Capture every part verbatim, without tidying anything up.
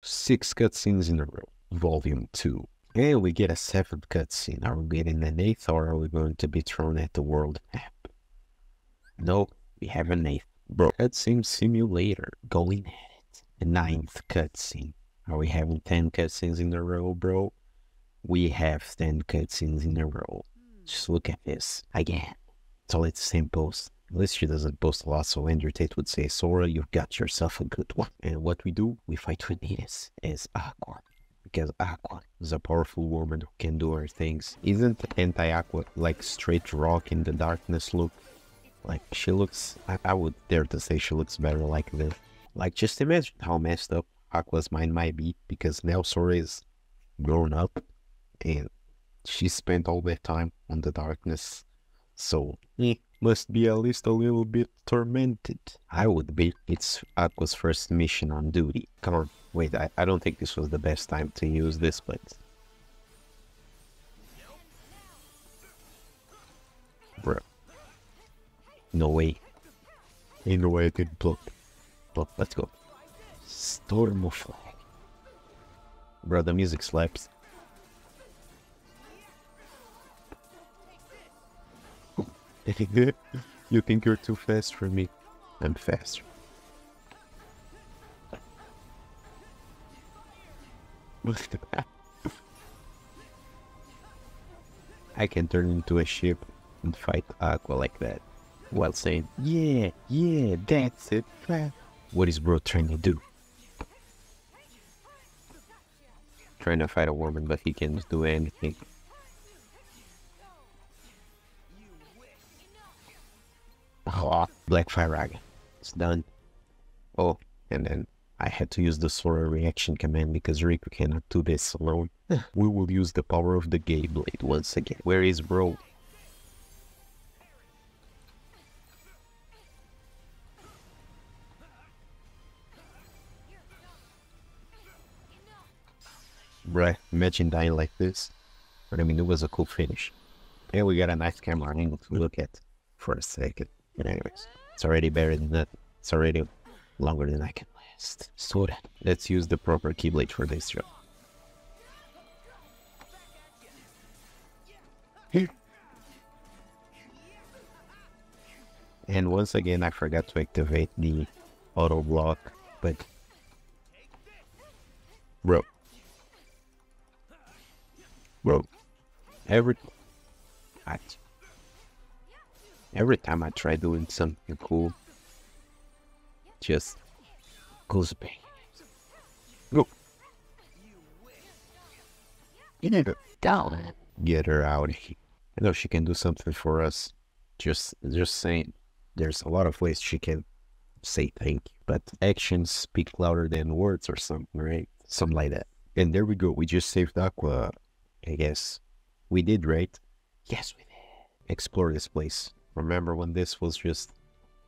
six cutscenes in a row, volume two. And we get a seventh cutscene. Are we getting an eighth, or are we going to be thrown at the world map? Nope, we have an eighth. Bro, cutscene simulator, going at it. A ninth cutscene. Are we having ten cutscenes in a row, bro? We have ten cutscenes in a row. Just look at this. Again. It's all at the same post. Unless she doesn't post a lot, so Andrew Tate would say, Sora, you've got yourself a good one. And what we do, we fight with Nidus as Aqua. Because Aqua is a powerful woman who can do her things. Isn't Anti-Aqua like straight rock in the darkness look? Like, she looks... I, I would dare to say she looks better like this. Like, just imagine how messed up Aqua's mind might be, because now Sora is grown up, and she spent all that time on the darkness. So, eh, must be at least a little bit tormented. I would be. It's Aqua's first mission on duty. Come on, wait, I, I don't think this was the best time to use this, but... Bro. No way. Ain't no way I didn't block. Block, let's go. Storm of Flag. Bro, the music slaps. You think you're too fast for me? I'm faster. I can turn into a ship and fight Aqua like that, while saying, yeah, yeah, that's it. What is bro trying to do? Trying to fight a woman, but he can't do anything. Oh, Blackfire again. It's done. Oh, and then I had to use the Sora reaction command because Riku cannot do this alone. We will use the power of the Gay Blade once again. Where is bro? Bruh, imagine dying like this. But I mean, it was a cool finish. And we got a nice camera angle to look at for a second. But anyways, it's already better than that. It's already longer than I can last. So let's use the proper Keyblade for this job. Here. And once again, I forgot to activate the auto block, but... Bro. Bro. Every... I... Every time I try doing something cool, just goes bang. Go. You need her down. Get her out of here. I know she can do something for us. Just, just saying. There's a lot of ways she can say thank you, but actions speak louder than words or something, right? Something like that. And there we go. We just saved Aqua, I guess. We did, right? Yes, we did. Explore this place. Remember when this was just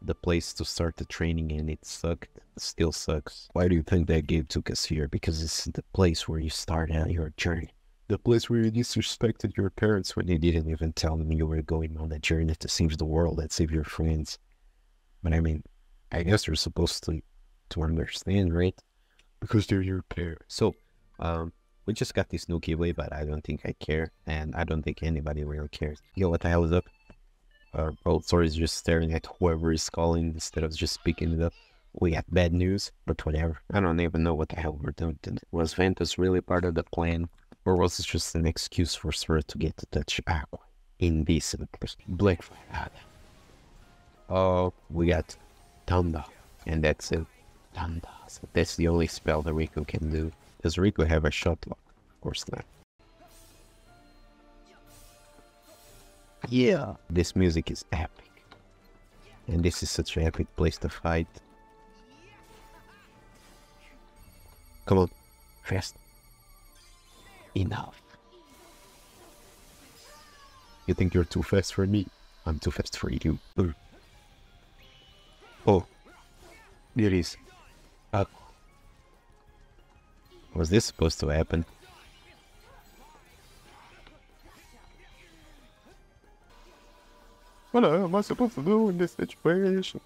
the place to start the training and it sucked? It still sucks. Why do you think that game took us here? Because it's the place where you start out your journey. The place where you disrespected your parents when they didn't even tell them you were going on a journey to save the world and save your friends. But I mean, I guess you're supposed to, to understand, right? Because they're your parents. So, um... we just got this new giveaway, but I don't think I care. And I don't think anybody really cares. Yo, what the hell is up? Uh, oh, Sora is just staring at whoever is calling instead of just picking it up. We got bad news, but whatever. I don't even know what the hell we're doing today. Was Ventus really part of the plan? Or was it just an excuse for Sora to get to touch Aqua? Indecent person. Blackfire. Oh, we got Thunda. And that's it. Thunda. So that's the only spell that Riku can do. Does Riku have a shot lock? Of course not. Yeah! This music is epic. And this is such an epic place to fight. Come on. Fast. Enough. You think you're too fast for me? I'm too fast for you. Oh. There it is. Uh, was this supposed to happen? What am I supposed to do in this situation?